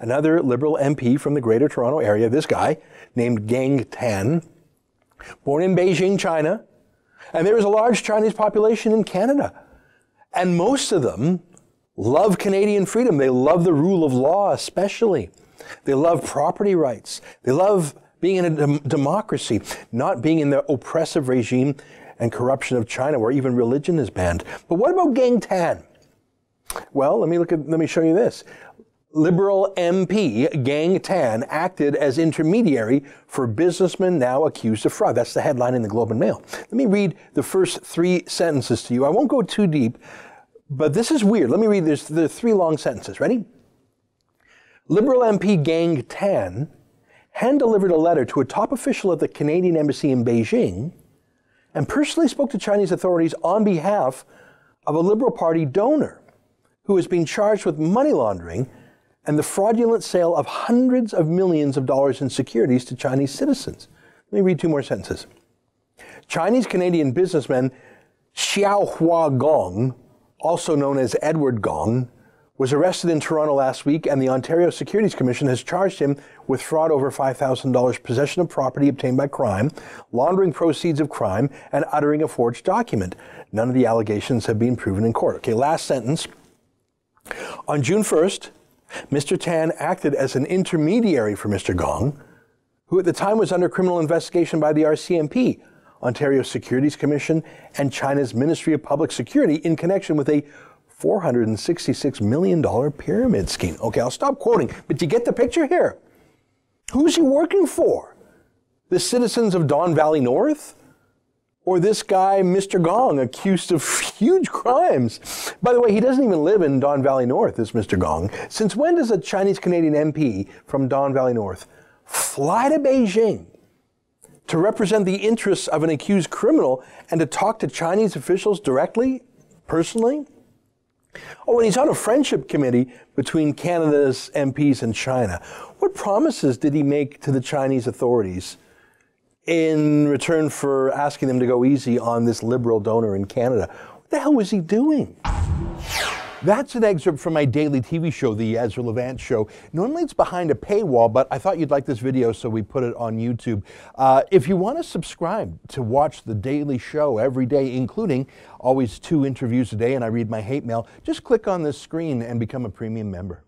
another Liberal MP from the Greater Toronto Area, this guy named Geng Tan, born in Beijing, China. And there is a large Chinese population in Canada. And most of them love Canadian freedom. They love the rule of law especially. They love property rights. They love being in a democracy, not being in the oppressive regime and corruption of China where even religion is banned. But what about Geng Tan? Well, let me show you this. Liberal MP Geng Tan acted as intermediary for businessmen now accused of fraud. That's the headline in the Globe and Mail. Let me read the first three sentences to you. I won't go too deep, but this is weird. Let me read this. There are three long sentences. Ready? Liberal MP Geng Tan hand-delivered a letter to a top official at the Canadian Embassy in Beijing and personally spoke to Chinese authorities on behalf of a Liberal Party donor who has been charged with money laundering and the fraudulent sale of hundreds of millions of dollars in securities to Chinese citizens. Let me read two more sentences. Chinese-Canadian businessman Xiao Hua Gong, also known as Edward Gong, was arrested in Toronto last week, and the Ontario Securities Commission has charged him with fraud over $5,000, possession of property obtained by crime, laundering proceeds of crime, and uttering a forged document. None of the allegations have been proven in court. Okay, last sentence. On June 1st, Mr. Tan acted as an intermediary for Mr. Gong, who at the time was under criminal investigation by the RCMP, Ontario Securities Commission, and China's Ministry of Public Security in connection with a $466 million pyramid scheme. Okay, I'll stop quoting, but you get the picture here. Who's he working for? The citizens of Don Valley North? Or this guy, Mr. Gong, accused of huge crimes. By the way, he doesn't even live in Don Valley North, this Mr. Gong. Since when does a Chinese-Canadian MP from Don Valley North fly to Beijing to represent the interests of an accused criminal and to talk to Chinese officials directly, personally? Oh, and he's on a friendship committee between Canada's MPs and China. What promises did he make to the Chinese authorities in return for asking them to go easy on this Liberal donor in Canada? What the hell was he doing? That's an excerpt from my daily TV show, The Ezra Levant Show. Normally it's behind a paywall, but I thought you'd like this video, so we put it on YouTube. If you want to subscribe to watch the daily show every day, including always 2 interviews a day, and I read my hate mail, just click on this screen and become a premium member.